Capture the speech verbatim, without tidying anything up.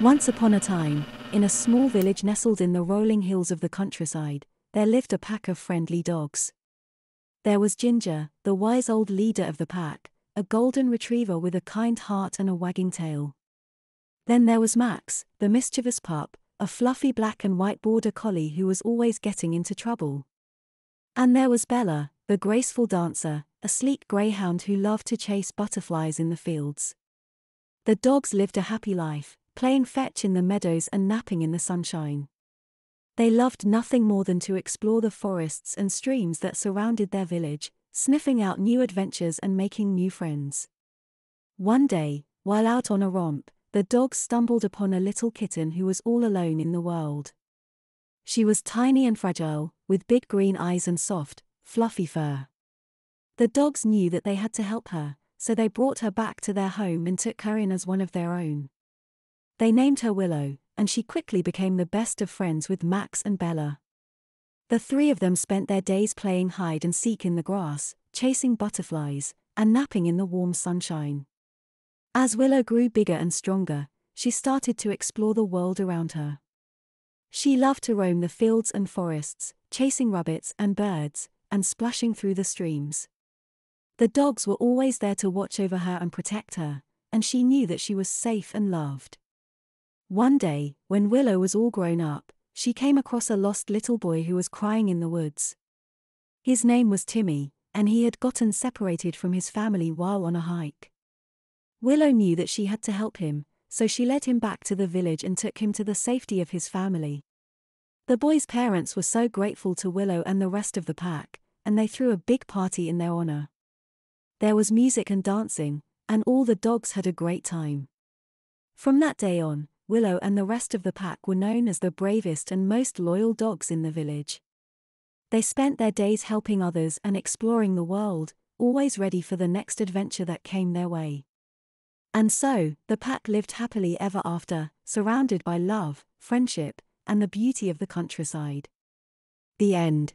Once upon a time, in a small village nestled in the rolling hills of the countryside, there lived a pack of friendly dogs. There was Ginger, the wise old leader of the pack, a golden retriever with a kind heart and a wagging tail. Then there was Max, the mischievous pup, a fluffy black and white border collie who was always getting into trouble. And there was Bella, the graceful dancer, a sleek greyhound who loved to chase butterflies in the fields. The dogs lived a happy life, playing fetch in the meadows and napping in the sunshine. They loved nothing more than to explore the forests and streams that surrounded their village, sniffing out new adventures and making new friends. One day, while out on a romp, the dogs stumbled upon a little kitten who was all alone in the world. She was tiny and fragile, with big green eyes and soft, fluffy fur. The dogs knew that they had to help her, so they brought her back to their home and took her in as one of their own. They named her Willow, and she quickly became the best of friends with Max and Bella. The three of them spent their days playing hide and seek in the grass, chasing butterflies, and napping in the warm sunshine. As Willow grew bigger and stronger, she started to explore the world around her. She loved to roam the fields and forests, chasing rabbits and birds, and splashing through the streams. The dogs were always there to watch over her and protect her, and she knew that she was safe and loved. One day, when Willow was all grown up, she came across a lost little boy who was crying in the woods. His name was Timmy, and he had gotten separated from his family while on a hike. Willow knew that she had to help him, so she led him back to the village and took him to the safety of his family. The boy's parents were so grateful to Willow and the rest of the pack, and they threw a big party in their honor. There was music and dancing, and all the dogs had a great time. From that day on, Willow and the rest of the pack were known as the bravest and most loyal dogs in the village. They spent their days helping others and exploring the world, always ready for the next adventure that came their way. And so, the pack lived happily ever after, surrounded by love, friendship, and the beauty of the countryside. The end.